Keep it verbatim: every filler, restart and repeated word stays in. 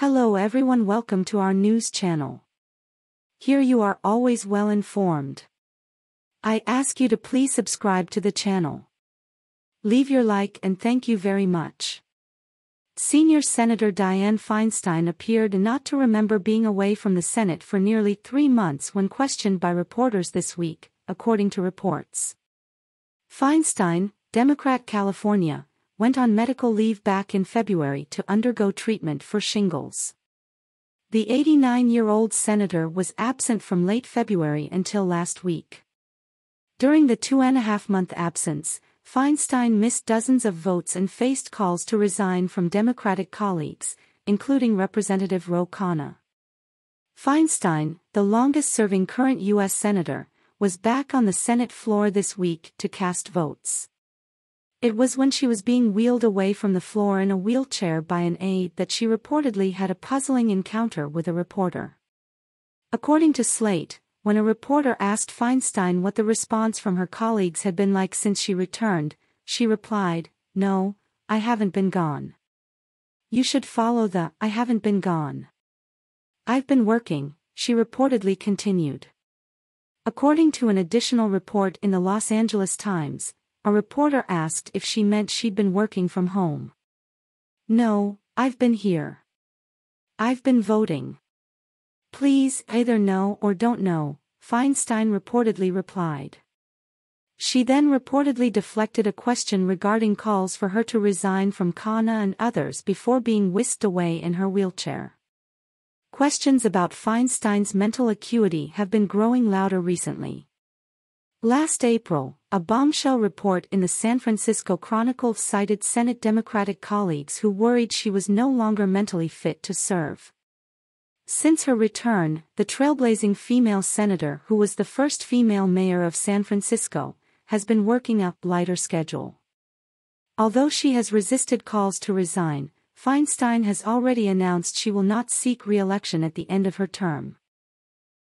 Hello everyone, welcome to our news channel. Here you are always well informed. I ask you to please subscribe to the channel. Leave your like and thank you very much. Senior Senator Dianne Feinstein appeared not to remember being away from the Senate for nearly three months when questioned by reporters this week, according to reports. Feinstein, Democrat California, went on medical leave back in February to undergo treatment for shingles. The eighty-nine-year-old senator was absent from late February until last week. During the two-and-a-half-month absence, Feinstein missed dozens of votes and faced calls to resign from Democratic colleagues, including Representative Ro Khanna. Feinstein, the longest-serving current U S senator, was back on the Senate floor this week to cast votes. It was when she was being wheeled away from the floor in a wheelchair by an aide that she reportedly had a puzzling encounter with a reporter. According to Slate, when a reporter asked Feinstein what the response from her colleagues had been like since she returned, she replied, "No, I haven't been gone. You should follow the 'I haven't been gone. I've been working,'" she reportedly continued. According to an additional report in the Los Angeles Times, a reporter asked if she meant she'd been working from home. "No, I've been here. I've been voting. Please either know or don't know," Feinstein reportedly replied. She then reportedly deflected a question regarding calls for her to resign from Khanna and others before being whisked away in her wheelchair. Questions about Feinstein's mental acuity have been growing louder recently. Last April, a bombshell report in the San Francisco Chronicle cited Senate Democratic colleagues who worried she was no longer mentally fit to serve. Since her return, the trailblazing female senator, who was the first female mayor of San Francisco, has been working a lighter schedule. Although she has resisted calls to resign, Feinstein has already announced she will not seek re-election at the end of her term.